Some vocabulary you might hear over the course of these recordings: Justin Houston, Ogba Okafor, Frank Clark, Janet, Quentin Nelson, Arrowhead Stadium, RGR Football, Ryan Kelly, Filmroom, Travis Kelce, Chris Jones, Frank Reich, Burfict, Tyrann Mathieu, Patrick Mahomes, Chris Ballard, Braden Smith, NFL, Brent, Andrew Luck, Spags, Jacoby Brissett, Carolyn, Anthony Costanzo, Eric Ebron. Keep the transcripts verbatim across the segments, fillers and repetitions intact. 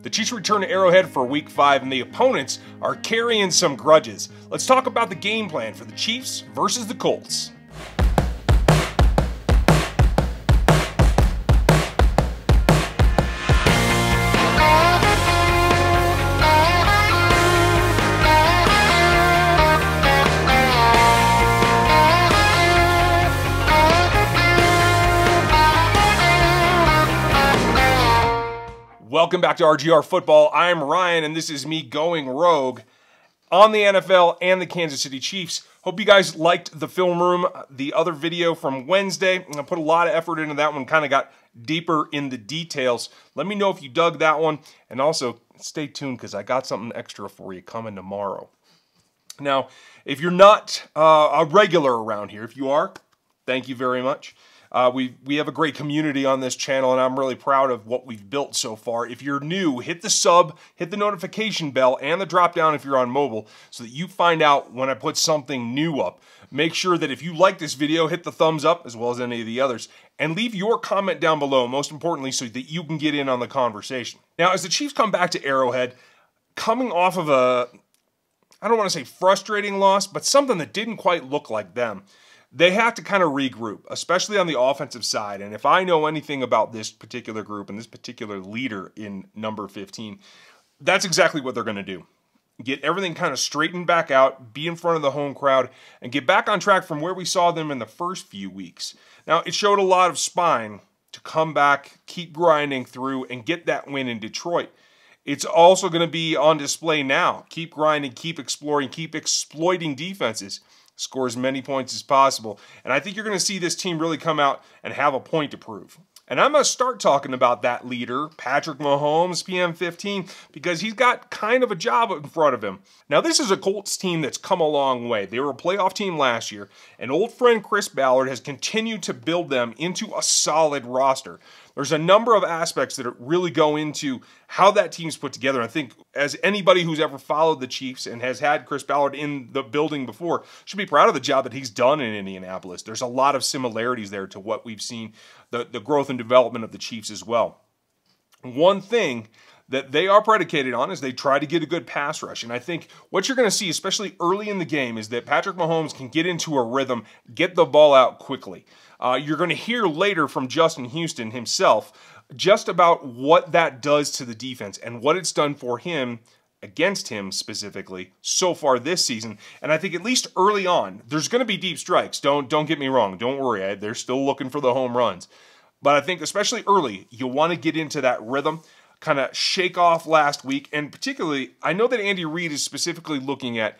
The Chiefs return to Arrowhead for Week five, and the opponents are carrying some grudges. Let's talk about the game plan for the Chiefs versus the Colts. Welcome back to R G R Football. I'm Ryan, and this is me going rogue on the N F L and the Kansas City Chiefs. Hope you guys liked the film room, the other video from Wednesday. I put a lot of effort into that one, kind of got deeper in the details. Let me know if you dug that one, and also stay tuned because I got something extra for you coming tomorrow. Now, if you're not uh, a regular around here, if you are, thank you very much. Uh, we, we have a great community on this channel, and I'm really proud of what we've built so far. If you're new, hit the sub, hit the notification bell, and the drop-down if you're on mobile, so that you find out when I put something new up. Make sure that if you like this video, hit the thumbs up, as well as any of the others, and leave your comment down below, most importantly, so that you can get in on the conversation. Now, as the Chiefs come back to Arrowhead, coming off of a, I don't want to say frustrating loss, but something that didn't quite look like them, they have to kind of regroup, especially on the offensive side. And if I know anything about this particular group and this particular leader in number fifteen, that's exactly what they're going to do. Get everything kind of straightened back out, be in front of the home crowd, and get back on track from where we saw them in the first few weeks. Now, it showed a lot of spine to come back, keep grinding through, and get that win in Detroit. It's also going to be on display now. Keep grinding, keep exploring, keep exploiting defenses. Score as many points as possible. And I think you're going to see this team really come out and have a point to prove. And I'm going to start talking about that leader, Patrick Mahomes, P M fifteen, because he's got kind of a job in front of him. Now, this is a Colts team that's come a long way. They were a playoff team last year, and old friend Chris Ballard has continued to build them into a solid roster. There's a number of aspects that really go into how that team's put together. I think as anybody who's ever followed the Chiefs and has had Chris Ballard in the building before should be proud of the job that he's done in Indianapolis. There's a lot of similarities there to what we've seen, the, the growth and development of the Chiefs as well. One thing that they are predicated on is they try to get a good pass rush. And I think what you're going to see, especially early in the game, is that Patrick Mahomes can get into a rhythm, get the ball out quickly. Uh, you're going to hear later from Justin Houston himself just about what that does to the defense and what it's done for him, against him specifically, so far this season. And I think at least early on, there's going to be deep strikes. Don't, don't get me wrong. Don't worry. They're still looking for the home runs. But I think especially early, you'll want to get into that rhythm, kind of shake off last week. And particularly, I know that Andy Reid is specifically looking at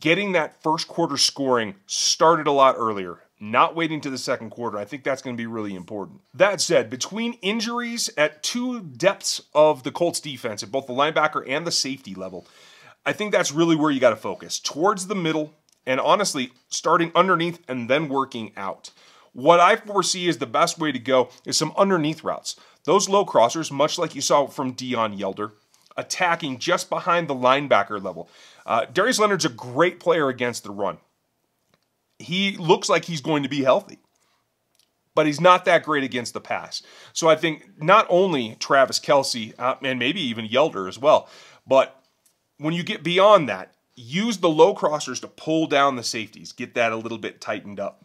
getting that first quarter scoring started a lot earlier, not waiting to the second quarter. I think that's going to be really important. That said, between injuries at two depths of the Colts defense, at both the linebacker and the safety level, I think that's really where you got to focus, towards the middle and honestly starting underneath and then working out. What I foresee is the best way to go is some underneath routes. Those low crossers, much like you saw from Dion Yelder, attacking just behind the linebacker level. Uh, Darius Leonard's a great player against the run. He looks like he's going to be healthy, but he's not that great against the pass. So I think not only Travis Kelce, uh, and maybe even Yelder as well, but when you get beyond that, use the low crossers to pull down the safeties, get that a little bit tightened up.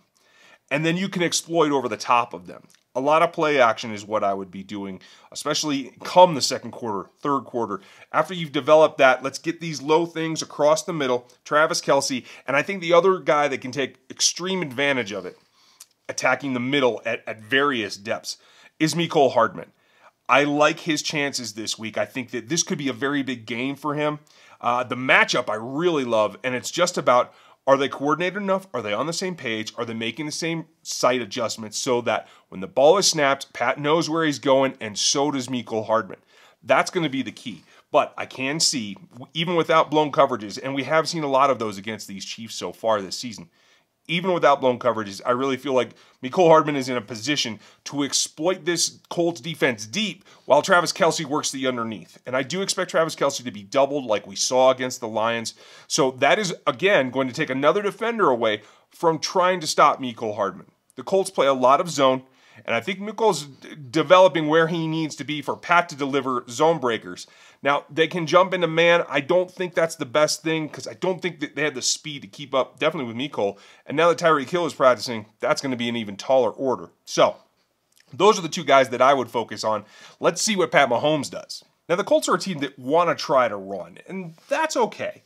And then you can exploit over the top of them. A lot of play action is what I would be doing, especially come the second quarter, third quarter. After you've developed that, let's get these low things across the middle, Travis Kelce, and I think the other guy that can take extreme advantage of it, attacking the middle at, at various depths, is Mecole Hardman. I like his chances this week. I think that this could be a very big game for him. Uh, the matchup I really love, and it's just about, are they coordinated enough? Are they on the same page? Are they making the same sight adjustments so that when the ball is snapped, Pat knows where he's going, and so does Mecole Hardman? That's going to be the key. But I can see, even without blown coverages, and we have seen a lot of those against these Chiefs so far this season, even without blown coverages, I really feel like Mecole Hardman is in a position to exploit this Colts defense deep while Travis Kelce works the underneath. And I do expect Travis Kelce to be doubled like we saw against the Lions. So that is, again, going to take another defender away from trying to stop Mecole Hardman. The Colts play a lot of zone, And I think Mecole's developing where he needs to be for Pat to deliver zone breakers. Now, they can jump into man. I don't think that's the best thing because I don't think that they have the speed to keep up, definitely with Mecole. And now that Tyreek Hill is practicing, that's going to be an even taller order. So those are the two guys that I would focus on. Let's see what Pat Mahomes does. Now, the Colts are a team that want to try to run, and that's okay.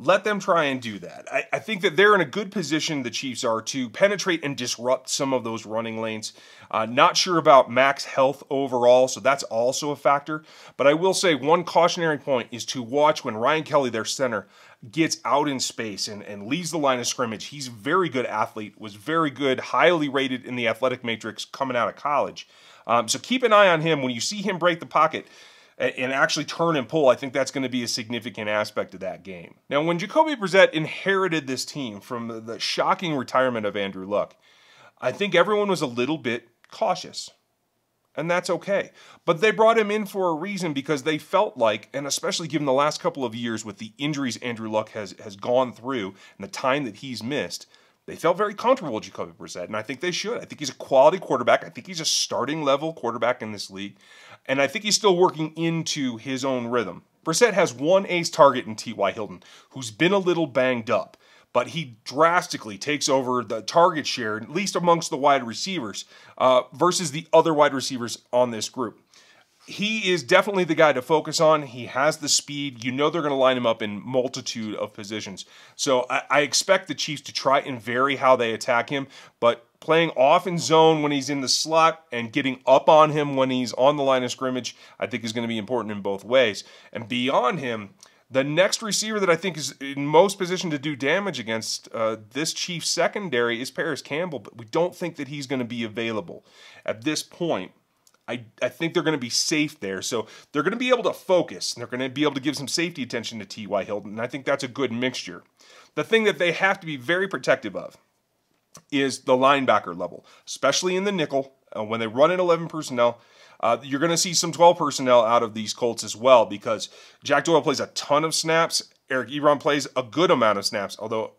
Let them try and do that. I, I think that they're in a good position, the Chiefs are, to penetrate and disrupt some of those running lanes. Uh, not sure about Mac's health overall, so that's also a factor. But I will say one cautionary point is to watch when Ryan Kelly, their center, gets out in space and, and leaves the line of scrimmage. He's a very good athlete, was very good, highly rated in the athletic matrix coming out of college. Um, so keep an eye on him. When you see him break the pocket and actually turn and pull, I think that's going to be a significant aspect of that game. Now, when Jacoby Brissett inherited this team from the shocking retirement of Andrew Luck, I think everyone was a little bit cautious, and that's okay. But they brought him in for a reason because they felt like, and especially given the last couple of years with the injuries Andrew Luck has, has gone through and the time that he's missed, they felt very comfortable with Jacoby Brissett, and I think they should. I think he's a quality quarterback. I think he's a starting-level quarterback in this league, and I think he's still working into his own rhythm. Brissett has one ace target in T Y. Hilton, who's been a little banged up, but he drastically takes over the target share, at least amongst the wide receivers, uh, versus the other wide receivers on this group. He is definitely the guy to focus on. He has the speed. You know they're going to line him up in multitude of positions. So I, I expect the Chiefs to try and vary how they attack him, but playing off in zone when he's in the slot and getting up on him when he's on the line of scrimmage, I think is going to be important in both ways. And beyond him, the next receiver that I think is in most position to do damage against uh, this Chiefs secondary is Paris Campbell, but we don't think that he's going to be available at this point. I, I think they're going to be safe there. So they're going to be able to focus, and they're going to be able to give some safety attention to T Y. Hilton, and I think that's a good mixture. The thing that they have to be very protective of is the linebacker level, especially in the nickel. Uh, when they run in eleven personnel, uh, you're going to see some twelve personnel out of these Colts as well because Jack Doyle plays a ton of snaps. Eric Ebron plays a good amount of snaps, although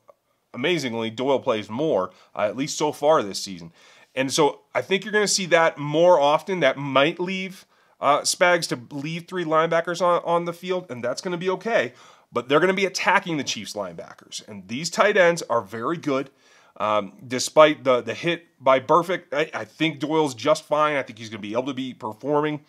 amazingly Doyle plays more, uh, at least so far this season. And so I think you're going to see that more often. That might leave uh, Spags to leave three linebackers on, on the field, and that's going to be okay. But they're going to be attacking the Chiefs linebackers. And these tight ends are very good. Um, despite the, the hit by Burfict, I, I think Doyle's just fine. I think he's going to be able to be performing.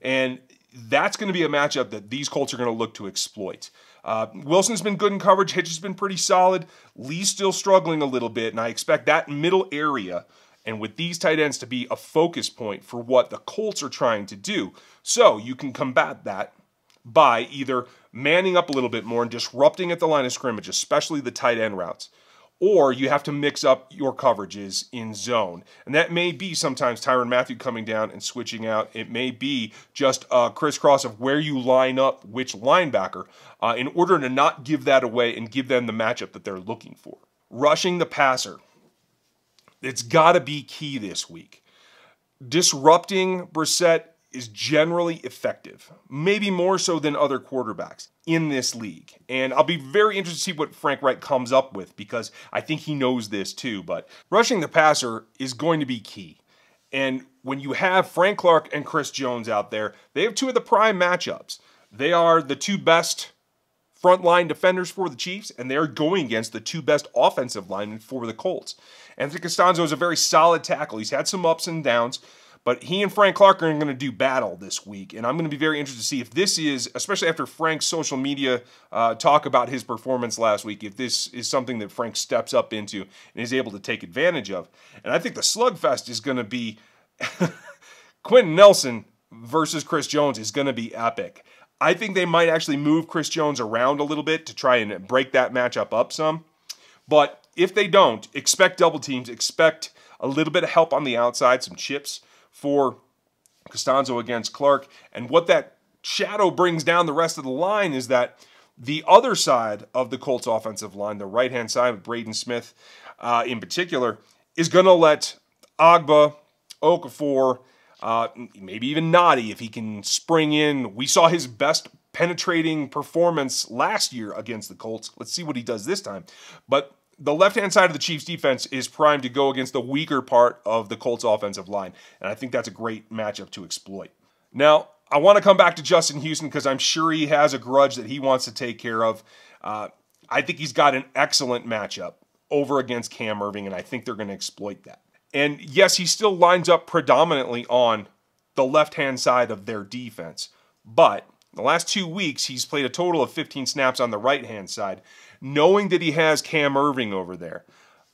And that's going to be a matchup that these Colts are going to look to exploit. Uh, Wilson's been good in coverage. Hitch has been pretty solid. Lee's still struggling a little bit, and I expect that middle area and with these tight ends to be a focus point for what the Colts are trying to do. So you can combat that by either manning up a little bit more and disrupting at the line of scrimmage, especially the tight end routes, or you have to mix up your coverages in zone. And that may be sometimes Tyrann Mathieu coming down and switching out. It may be just a crisscross of where you line up which linebacker uh, in order to not give that away and give them the matchup that they're looking for. Rushing the passer. It's got to be key this week. Disrupting Brissett is generally effective, maybe more so than other quarterbacks in this league. And I'll be very interested to see what Frank Reich comes up with because I think he knows this too. But rushing the passer is going to be key. And when you have Frank Clark and Chris Jones out there, they have two of the prime matchups. They are the two best frontline defenders for the Chiefs, and they're going against the two best offensive linemen for the Colts. Anthony Costanzo is a very solid tackle. He's had some ups and downs, but he and Frank Clark are going to do battle this week, and I'm going to be very interested to see if this is, especially after Frank's social media uh, talk about his performance last week, if this is something that Frank steps up into and is able to take advantage of. And I think the slugfest is going to be Quentin Nelson versus Chris Jones is going to be epic. I think they might actually move Chris Jones around a little bit to try and break that matchup up some. But if they don't, expect double teams, expect a little bit of help on the outside, some chips for Costanzo against Clark. And what that shadow brings down the rest of the line is that the other side of the Colts offensive line, the right-hand side with Braden Smith uh, in particular, is going to let Ogba, Okafor, Uh, maybe even Noddy, if he can spring in. We saw his best penetrating performance last year against the Colts. Let's see what he does this time. But the left-hand side of the Chiefs' defense is primed to go against the weaker part of the Colts' offensive line, and I think that's a great matchup to exploit. Now, I want to come back to Justin Houston because I'm sure he has a grudge that he wants to take care of. Uh, I think he's got an excellent matchup over against Cam Irving, and I think they're going to exploit that. And yes, he still lines up predominantly on the left-hand side of their defense, but the last two weeks, he's played a total of fifteen snaps on the right-hand side, knowing that he has Cam Irving over there.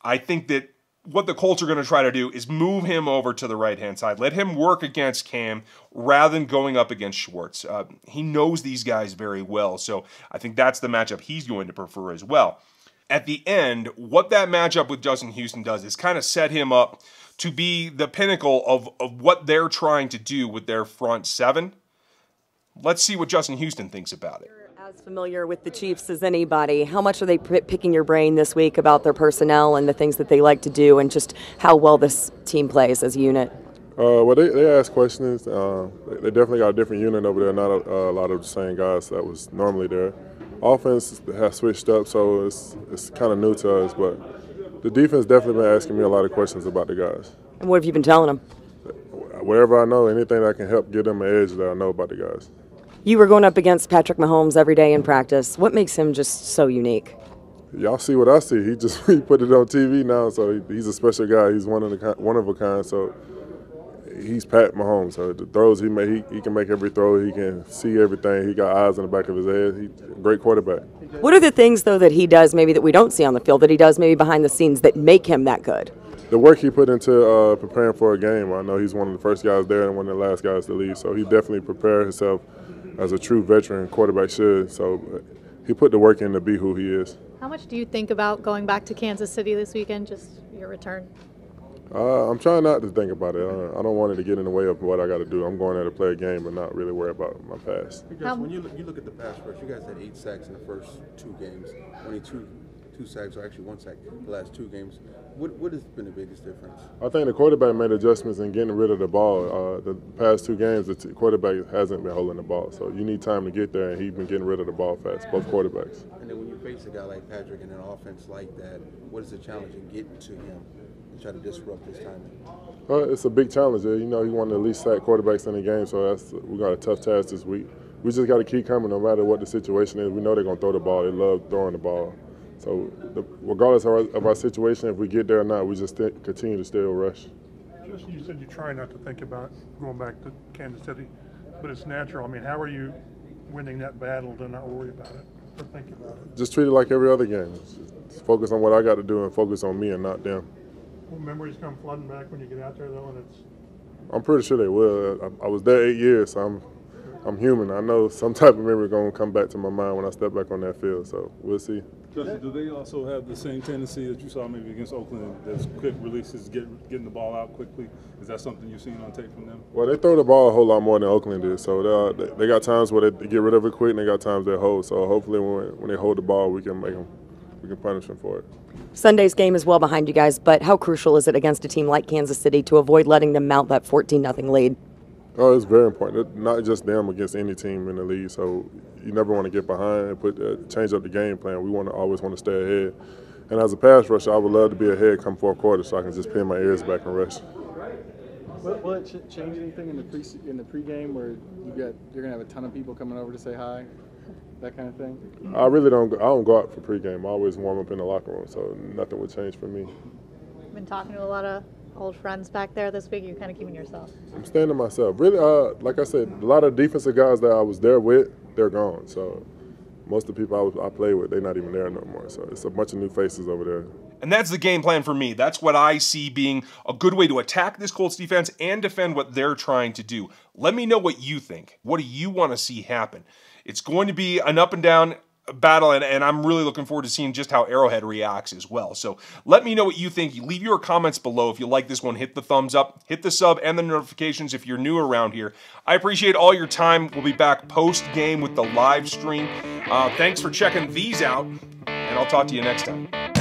I think that what the Colts are going to try to do is move him over to the right-hand side. Let him work against Cam rather than going up against Schwartz. Uh, he knows these guys very well, so I think that's the matchup he's going to prefer as well. At the end, what that matchup with Justin Houston does is kind of set him up to be the pinnacle of, of what they're trying to do with their front seven. Let's see what Justin Houston thinks about it. You're as familiar with the Chiefs as anybody. How much are they picking your brain this week about their personnel and the things that they like to do and just how well this team plays as a unit? Uh, well, they, they ask questions. Uh, they definitely got a different unit over there, not a, a lot of the same guys that was normally there. Offense has switched up, so it's, it's kind of new to us, but the defense definitely been asking me a lot of questions about the guys. And what have you been telling them? Wherever I know, anything that can help give them an edge that I know about the guys. You were going up against Patrick Mahomes every day in practice. What makes him just so unique? Y'all see what I see. He just he put it on T V now, so he, he's a special guy. He's one of the one of a kind. So he's Pat Mahomes. So the throws he made, he, he can make every throw. He can see everything. He got eyes in the back of his head. He's a great quarterback. What are the things though that he does maybe that we don't see on the field that he does maybe behind the scenes that make him that good? The work he put into uh, preparing for a game. I know he's one of the first guys there and one of the last guys to leave. So he definitely prepared himself as a true veteran quarterback should, so he put the work in to be who he is. How much do you think about going back to Kansas City this weekend, just your return? Uh, I'm trying not to think about it. I don't want it to get in the way of what I got to do. I'm going there to play a game but not really worry about my past. Because um, when you look, you look at the pass rush, you guys had eight sacks in the first two games, only two, two sacks, or actually one sack the last two games. What, what has been the biggest difference? I think the quarterback made adjustments in getting rid of the ball. Uh, the past two games, the t quarterback hasn't been holding the ball, so you need time to get there, and he's been getting rid of the ball fast, both quarterbacks. And then when you face a guy like Patrick in an offense like that, what is the challenge in getting to him and try to disrupt his timing? Well, it's a big challenge. You know, he's one of the least sack quarterbacks in the game, so that's, we got a tough task this week. We just got to keep coming no matter what the situation is. We know they're going to throw the ball. They love throwing the ball. So the, regardless of our, of our situation, if we get there or not, we just continue to still rush. Justin, you said you try not to think about going back to Kansas City, but it's natural. I mean, how are you winning that battle to not worry about it or think about it? Just treat it like every other game. Just focus on what I got to do and focus on me and not them. Will memories come flooding back when you get out there, though? And it's. I'm pretty sure they will. I, I was there eight years, so I'm. I'm human. I know some type of memory going to come back to my mind when I step back on that field, so we'll see. Justin, do they also have the same tendency that you saw maybe against Oakland, those quick releases, get, getting the ball out quickly? Is that something you've seen on tape from them? Well, they throw the ball a whole lot more than Oakland did, so they, they got times where they get rid of it quick and they got times they hold, so hopefully when, when they hold the ball, we can make them, we can punish them for it. Sunday's game is well behind you guys, but how crucial is it against a team like Kansas City to avoid letting them mount that fourteen nothing lead? Oh, it's very important. Not just them against any team in the league. So you never want to get behind and put uh, change up the game plan. We want to always want to stay ahead. And as a pass rusher, I would love to be ahead come fourth quarter, so I can just pin my ears back and rush. Will, will it ch change anything in the pre in the pregame where you got you're gonna have a ton of people coming over to say hi, that kind of thing? I really don't. I don't go out for pregame. I always warm up in the locker room, so nothing would change for me. I've been talking to a lot of old friends back there this week. You're kind of keeping yourself. I'm staying to myself. Really, uh, like I said, a lot of defensive guys that I was there with, they're gone. So most of the people I, was, I play with, they're not even there no more. So it's a bunch of new faces over there. And that's the game plan for me. That's what I see being a good way to attack this Colts defense and defend what they're trying to do. Let me know what you think. What do you want to see happen? It's going to be an up and down battle, and, and I'm really looking forward to seeing just how Arrowhead reacts as well. So let me know what you think. Leave your comments below. If you like this one, hit the thumbs up, hit the sub and the notifications if you're new around here. I appreciate all your time. We'll be back post-game with the live stream. Uh, thanks for checking these out, and I'll talk to you next time.